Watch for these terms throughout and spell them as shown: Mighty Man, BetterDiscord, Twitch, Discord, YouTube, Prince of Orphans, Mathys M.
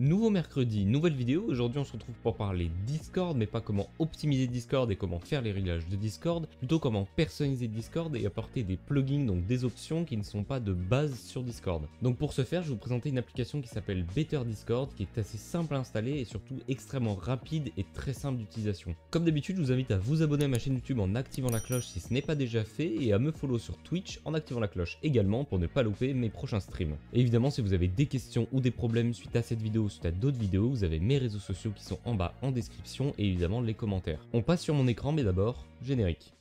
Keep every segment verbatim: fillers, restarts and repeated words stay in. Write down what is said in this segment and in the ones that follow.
Nouveau mercredi, nouvelle vidéo. Aujourd'hui on se retrouve pour parler Discord, mais pas comment optimiser Discord et comment faire les réglages de Discord, plutôt comment personnaliser Discord et apporter des plugins, donc des options qui ne sont pas de base sur Discord. Donc pour ce faire, je vais vous présenter une application qui s'appelle BetterDiscord, qui est assez simple à installer et surtout extrêmement rapide et très simple d'utilisation. Comme d'habitude, je vous invite à vous abonner à ma chaîne YouTube en activant la cloche si ce n'est pas déjà fait, et à me follow sur Twitch en activant la cloche également pour ne pas louper mes prochains streams. Et évidemment, si vous avez des questions ou des problèmes suite à cette vidéo, suite à d'autres vidéos, vous avez mes réseaux sociaux qui sont en bas en description et évidemment les commentaires. On passe sur mon écran, mais d'abord, générique.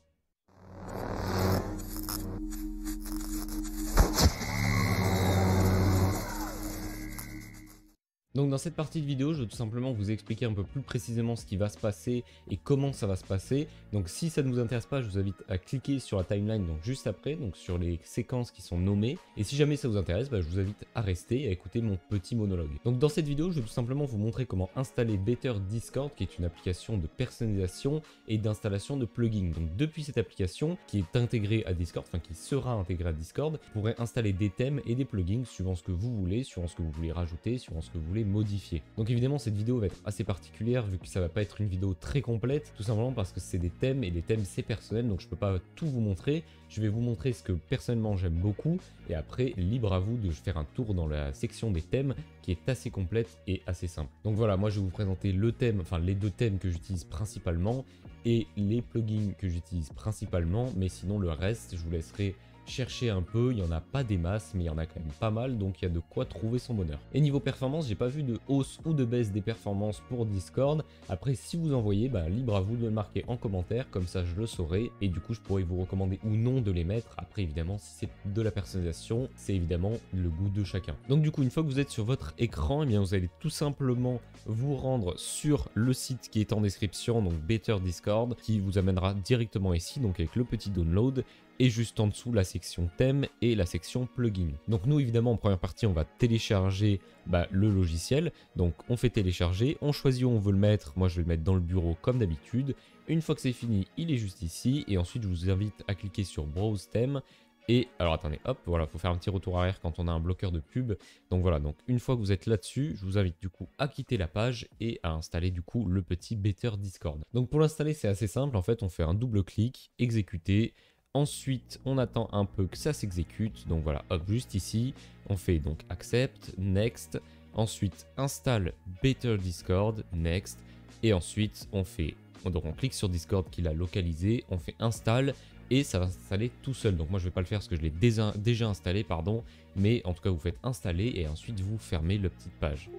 Donc dans cette partie de vidéo, je vais tout simplement vous expliquer un peu plus précisément ce qui va se passer et comment ça va se passer. Donc si ça ne vous intéresse pas, je vous invite à cliquer sur la timeline donc juste après, donc sur les séquences qui sont nommées. Et si jamais ça vous intéresse, bah, je vous invite à rester et à écouter mon petit monologue. Donc dans cette vidéo, je vais tout simplement vous montrer comment installer BetterDiscord, qui est une application de personnalisation et d'installation de plugins. Donc depuis cette application qui est intégrée à Discord, enfin qui sera intégrée à Discord, vous pourrez installer des thèmes et des plugins suivant ce que vous voulez, suivant ce que vous voulez rajouter, suivant ce que vous voulez modifier. Donc évidemment cette vidéo va être assez particulière vu que ça va pas être une vidéo très complète, tout simplement parce que c'est des thèmes et les thèmes c'est personnel, donc je peux pas tout vous montrer. Je vais vous montrer ce que personnellement j'aime beaucoup et après libre à vous de faire un tour dans la section des thèmes qui est assez complète et assez simple. Donc voilà, moi je vais vous présenter le thème, enfin les deux thèmes que j'utilise principalement et les plugins que j'utilise principalement, mais sinon le reste je vous laisserai chercher un peu. Il n'y en a pas des masses, mais il y en a quand même pas mal, donc il y a de quoi trouver son bonheur. Et niveau performance, j'ai pas vu de hausse ou de baisse des performances pour Discord. Après, si vous en voyez, bah, libre à vous de le marquer en commentaire, comme ça je le saurai, et du coup je pourrais vous recommander ou non de les mettre. Après évidemment, si c'est de la personnalisation, c'est évidemment le goût de chacun. Donc du coup, une fois que vous êtes sur votre écran, eh bien vous allez tout simplement vous rendre sur le site qui est en description, donc BetterDiscord, qui vous amènera directement ici, donc avec le petit download, et juste en dessous la section thème et la section plugin. Donc nous évidemment en première partie on va télécharger bah, le logiciel, donc on fait télécharger, on choisit où on veut le mettre. Moi je vais le mettre dans le bureau comme d'habitude. Une fois que c'est fini, il est juste ici, et ensuite je vous invite à cliquer sur Browse thème. Et alors attendez, hop, voilà, faut faire un petit retour arrière quand on a un bloqueur de pub. Donc voilà, donc une fois que vous êtes là-dessus, je vous invite du coup à quitter la page et à installer du coup le petit BetterDiscord. Donc pour l'installer c'est assez simple, en fait on fait un double clic, exécuter. Ensuite, on attend un peu que ça s'exécute. Donc voilà, hop, juste ici, on fait donc accept, next. Ensuite, installe BetterDiscord, next. Et ensuite, on fait, donc on clique sur Discord qu'il a localisé, on fait install et ça va s'installer tout seul. Donc moi, je vais pas le faire parce que je l'ai déjà, déjà installé, pardon. Mais en tout cas, vous faites installer et ensuite vous fermez la petite page.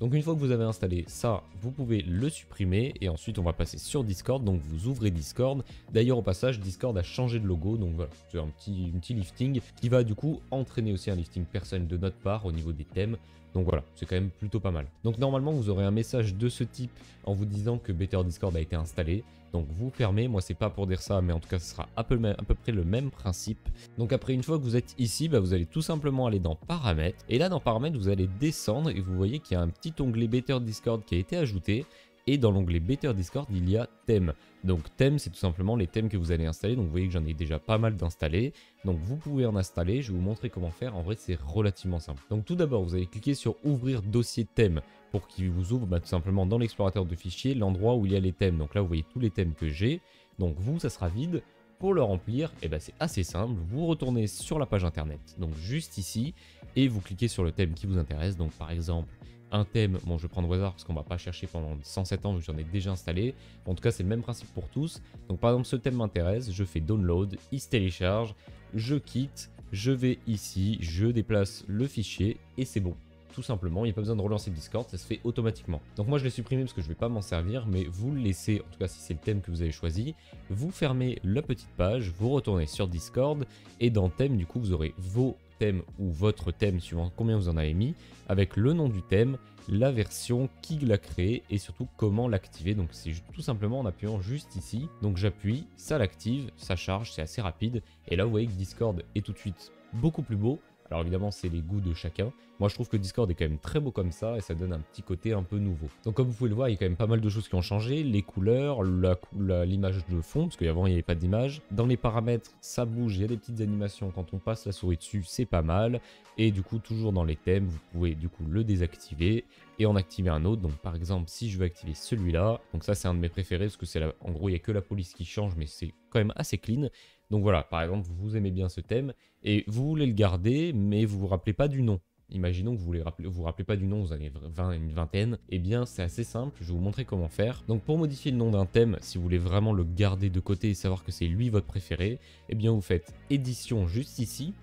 Donc une fois que vous avez installé ça, vous pouvez le supprimer et ensuite on va passer sur Discord. Donc vous ouvrez Discord. D'ailleurs au passage, Discord a changé de logo, donc voilà, c'est un petit, un petit lifting qui va du coup entraîner aussi un lifting personnel de notre part au niveau des thèmes. Donc voilà, c'est quand même plutôt pas mal. Donc normalement vous aurez un message de ce type en vous disant que BetterDiscord a été installé. Donc vous fermez, moi c'est pas pour dire ça, mais en tout cas ce sera à peu, à peu près le même principe. Donc après, une fois que vous êtes ici, bah, vous allez tout simplement aller dans paramètres. Et là dans paramètres vous allez descendre et vous voyez qu'il y a un petit onglet BetterDiscord qui a été ajouté. Et dans l'onglet BetterDiscord il y a thème. Donc thème, c'est tout simplement les thèmes que vous allez installer. Donc vous voyez que j'en ai déjà pas mal d'installés. Donc vous pouvez en installer, je vais vous montrer comment faire. En vrai c'est relativement simple. Donc tout d'abord vous allez cliquer sur ouvrir dossier thème pour qu'il vous ouvre bah, tout simplement dans l'explorateur de fichiers l'endroit où il y a les thèmes. Donc là vous voyez tous les thèmes que j'ai. Donc vous, ça sera vide. Pour le remplir, eh ben c'est assez simple, vous retournez sur la page internet, donc juste ici, et vous cliquez sur le thème qui vous intéresse. Donc par exemple un thème, bon je vais prendre au hasard parce qu'on va pas chercher pendant cent sept ans vu que j'en ai déjà installé, en tout cas c'est le même principe pour tous. Donc par exemple ce thème m'intéresse, je fais download, il se télécharge, je quitte, je vais ici, je déplace le fichier et c'est bon. Tout simplement, il n'y a pas besoin de relancer Discord, ça se fait automatiquement. Donc moi je l'ai supprimé parce que je ne vais pas m'en servir, mais vous le laissez, en tout cas si c'est le thème que vous avez choisi. Vous fermez la petite page, vous retournez sur Discord et dans thème du coup vous aurez vos thèmes ou votre thème suivant combien vous en avez mis, avec le nom du thème, la version, qui l'a créé et surtout comment l'activer. Donc c'est tout simplement en appuyant juste ici. Donc j'appuie, ça l'active, ça charge, c'est assez rapide. Et là vous voyez que Discord est tout de suite beaucoup plus beau. Alors évidemment, c'est les goûts de chacun. Moi, je trouve que Discord est quand même très beau comme ça et ça donne un petit côté un peu nouveau. Donc comme vous pouvez le voir, il y a quand même pas mal de choses qui ont changé. Les couleurs, l'image de fond, parce qu'avant, il n'y avait pas d'image. Dans les paramètres, ça bouge, il y a des petites animations. Quand on passe la souris dessus, c'est pas mal. Et du coup, toujours dans les thèmes, vous pouvez du coup le désactiver et en activer un autre. Donc par exemple, si je veux activer celui-là, donc ça, c'est un de mes préférés parce que c'est la... en gros, il n'y a que la police qui change, mais c'est quand même assez clean. Donc voilà, par exemple, vous aimez bien ce thème et vous voulez le garder, mais vous vous rappelez pas du nom. Imaginons que vous ne vous rappelez pas du nom, vous en avez vingt, une vingtaine. Eh bien, c'est assez simple, je vais vous montrer comment faire. Donc, pour modifier le nom d'un thème, si vous voulez vraiment le garder de côté et savoir que c'est lui votre préféré, eh bien, vous faites édition juste ici.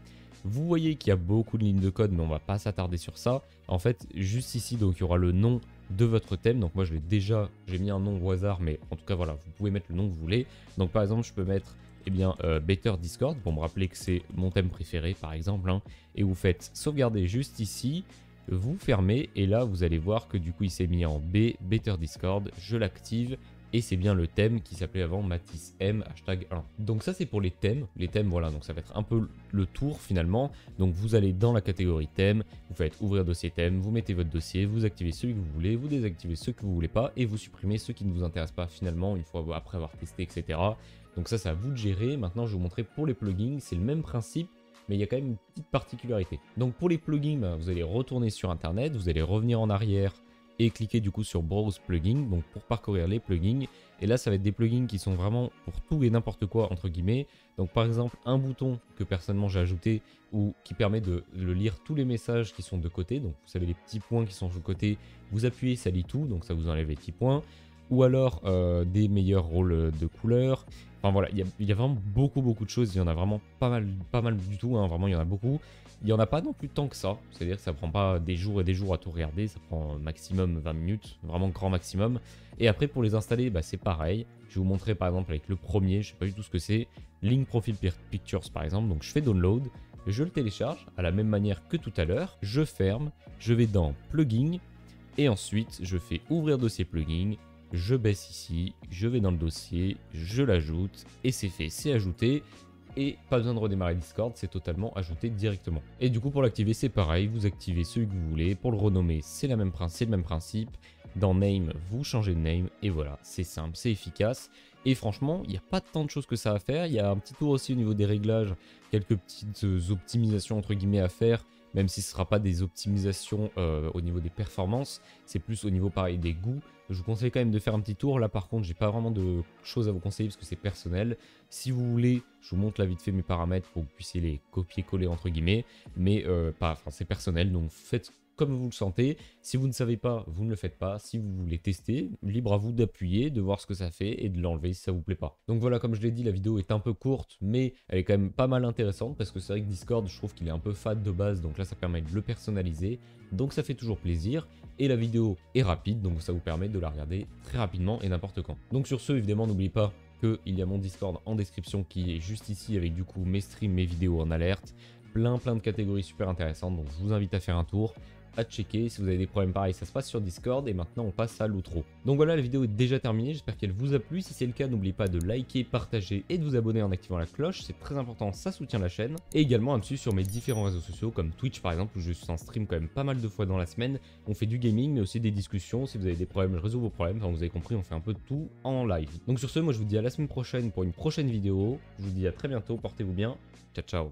Vous voyez qu'il y a beaucoup de lignes de code, mais on ne va pas s'attarder sur ça. En fait, juste ici, donc, il y aura le nom de votre thème. Donc, moi, je l'ai déjà, j'ai mis un nom au hasard, mais en tout cas, voilà, vous pouvez mettre le nom que vous voulez. Donc, par exemple, je peux mettre... Eh bien, euh, BetterDiscord pour me rappeler que c'est mon thème préféré, par exemple. Hein, et vous faites sauvegarder juste ici, vous fermez, et là vous allez voir que du coup il s'est mis en B, BetterDiscord. Je l'active et c'est bien le thème qui s'appelait avant Mathys M, hashtag un. Donc ça c'est pour les thèmes. Les thèmes, voilà, donc ça va être un peu le tour finalement. Donc vous allez dans la catégorie thème, vous faites ouvrir dossier thème, vous mettez votre dossier, vous activez celui que vous voulez, vous désactivez ceux que vous voulez pas et vous supprimez ceux qui ne vous intéressent pas finalement une fois après avoir testé, et cetera. Donc ça, c'est à vous de gérer. Maintenant, je vais vous montrer pour les plugins. C'est le même principe, mais il y a quand même une petite particularité. Donc pour les plugins, vous allez retourner sur Internet, vous allez revenir en arrière et cliquer du coup sur Browse Plugins, donc pour parcourir les plugins. Et là, ça va être des plugins qui sont vraiment pour tout et n'importe quoi, entre guillemets. Donc par exemple, un bouton que personnellement j'ai ajouté ou qui permet de, de lire tous les messages qui sont de côté. Donc vous savez, les petits points qui sont de côté, vous appuyez, ça lit tout, donc ça vous enlève les petits points. Ou alors euh, des meilleurs rôles de couleurs. Enfin voilà, il y, y a vraiment beaucoup beaucoup de choses, il y en a vraiment pas mal, pas mal du tout, hein. Vraiment il y en a beaucoup. Il n'y en a pas non plus tant que ça, c'est-à-dire que ça prend pas des jours et des jours à tout regarder, ça prend maximum vingt minutes, vraiment grand maximum. Et après pour les installer, bah, c'est pareil, je vais vous montrer par exemple avec le premier, je sais pas du tout ce que c'est, Link Profile Pictures par exemple, donc je fais download, je le télécharge à la même manière que tout à l'heure, je ferme, je vais dans plugin, et ensuite je fais ouvrir dossier plugin, je baisse ici, je vais dans le dossier, je l'ajoute et c'est fait, c'est ajouté et pas besoin de redémarrer Discord, c'est totalement ajouté directement. Et du coup pour l'activer c'est pareil, vous activez celui que vous voulez, pour le renommer c'est le même principe, dans Name vous changez de Name et voilà, c'est simple, c'est efficace. Et franchement, il n'y a pas tant de choses que ça à faire, il y a un petit tour aussi au niveau des réglages, quelques petites optimisations entre guillemets à faire. Même si ce ne sera pas des optimisations euh, au niveau des performances, c'est plus au niveau pareil des goûts. Je vous conseille quand même de faire un petit tour. Là par contre, j'ai pas vraiment de choses à vous conseiller parce que c'est personnel. Si vous voulez, je vous montre là vite fait mes paramètres pour que vous puissiez les copier-coller entre guillemets. Mais euh, pas, enfin c'est personnel, donc faites comme vous le sentez. Si vous ne savez pas, vous ne le faites pas. Si vous voulez tester, libre à vous d'appuyer, de voir ce que ça fait et de l'enlever si ça vous plaît pas. Donc voilà, comme je l'ai dit, la vidéo est un peu courte, mais elle est quand même pas mal intéressante parce que c'est vrai que Discord, je trouve qu'il est un peu fade de base, donc là ça permet de le personnaliser, donc ça fait toujours plaisir. Et la vidéo est rapide, donc ça vous permet de la regarder très rapidement et n'importe quand. Donc sur ce, évidemment, n'oubliez pas qu'il y a mon Discord en description qui est juste ici avec du coup mes streams, mes vidéos en alerte, plein plein de catégories super intéressantes, donc je vous invite à faire un tour. À checker, si vous avez des problèmes pareils ça se passe sur Discord. Et maintenant on passe à l'outro. Donc voilà, la vidéo est déjà terminée, j'espère qu'elle vous a plu. Si c'est le cas, n'oubliez pas de liker, partager et de vous abonner en activant la cloche, c'est très important, ça soutient la chaîne. Et également à me suivre sur mes différents réseaux sociaux comme Twitch par exemple, où je suis en stream quand même pas mal de fois dans la semaine. On fait du gaming mais aussi des discussions, si vous avez des problèmes je résous vos problèmes, enfin vous avez compris, on fait un peu de tout en live. Donc sur ce, moi je vous dis à la semaine prochaine pour une prochaine vidéo, je vous dis à très bientôt, portez-vous bien, ciao ciao.